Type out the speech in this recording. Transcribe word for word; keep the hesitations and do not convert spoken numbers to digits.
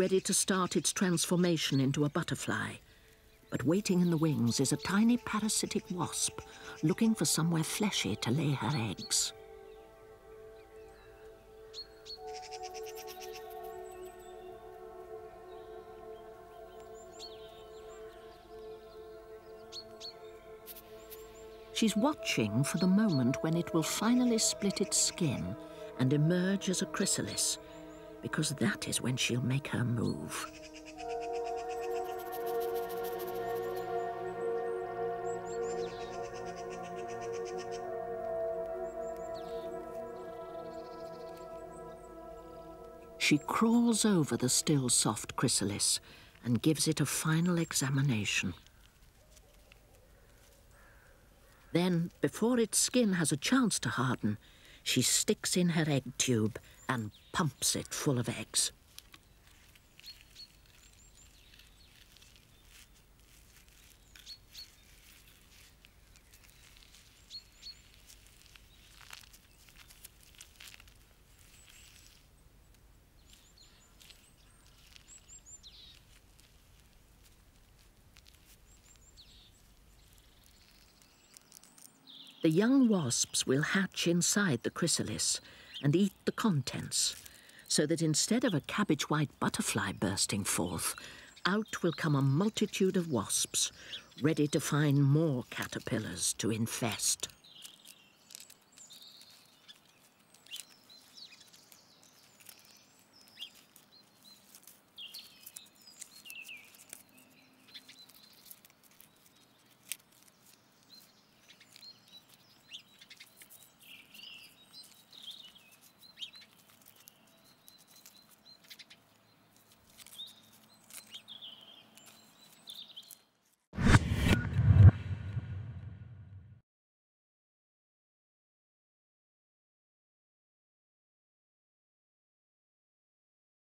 ready to start its transformation into a butterfly. But waiting in the wings is a tiny parasitic wasp looking for somewhere fleshy to lay her eggs. She's watching for the moment when it will finally split its skin and emerge as a chrysalis, because that is when she'll make her move. She crawls over the still soft chrysalis and gives it a final examination. Then, before its skin has a chance to harden, she sticks in her egg tube and pumps it full of eggs. The young wasps will hatch inside the chrysalis and eat the contents, so that instead of a cabbage-white butterfly bursting forth, out will come a multitude of wasps, ready to find more caterpillars to infest.